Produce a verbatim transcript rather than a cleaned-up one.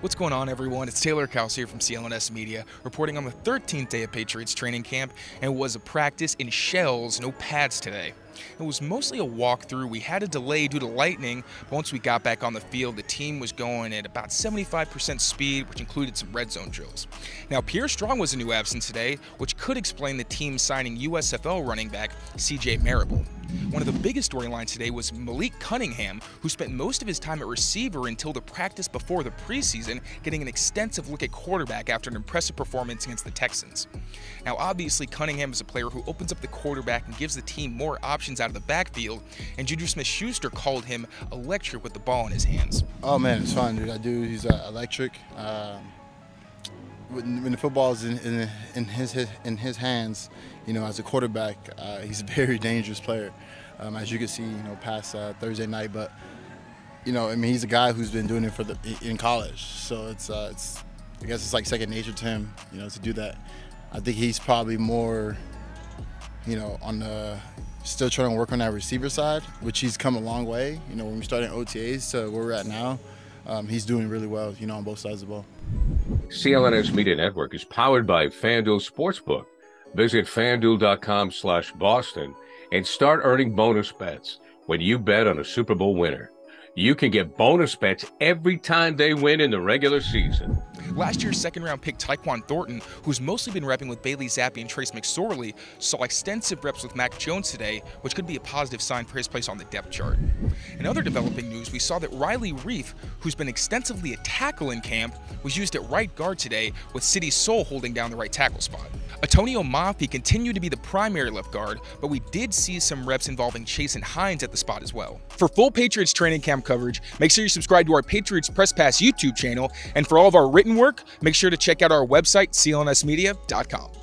What's going on, everyone? It's Taylor Kyles here from C L N S Media, reporting on the thirteenth day of Patriots training camp, and it was a practice in shells, no pads today. It was mostly a walkthrough. We had a delay due to lightning, but once we got back on the field, the team was going at about seventy-five percent speed, which included some red zone drills. Now, Pierre Strong was a new absent today, which could explain the team signing U S F L running back C J Marable. One of the biggest storylines today was Malik Cunningham, who spent most of his time at receiver until the practice before the preseason, getting an extensive look at quarterback after an impressive performance against the Texans. Now, obviously, Cunningham is a player who opens up the quarterback and gives the team more options out of the backfield, and Juju Smith-Schuster called him electric with the ball in his hands. Oh, man, it's fun, dude. I do. He's uh, electric. Um, when, when the football is in, in, in, his, his, in his hands, you know, as a quarterback, uh, he's a very dangerous player. Um, as you can see, you know, past uh, Thursday night, but you know, I mean, he's a guy who's been doing it for the in college, so it's uh, it's I guess it's like second nature to him, you know, to do that. I think he's probably more, you know, on the still trying to work on that receiver side, which he's come a long way. You know, when we started O T As to where we're at now, um, he's doing really well, you know, on both sides of the ball. C L N S Media Network is powered by FanDuel Sportsbook. Visit FanDuel dot com slash Boston and start earning bonus bets when you bet on a Super Bowl winner. You can get bonus bets every time they win in the regular season. Last year's second-round pick Tyquan Thornton, who's mostly been repping with Bailey Zappe and Trace McSorley, saw extensive reps with Mac Jones today, which could be a positive sign for his place on the depth chart. In other developing news, we saw that Riley Reiff, who's been extensively a tackle in camp, was used at right guard today, with City Soul holding down the right tackle spot. Antonio Mafi continued to be the primary left guard, but we did see some reps involving Chase and Hines at the spot as well. For full Patriots training camp coverage, make sure you subscribe to our Patriots Press Pass YouTube channel, and for all of our written work, make sure to check out our website, C L N S media dot com.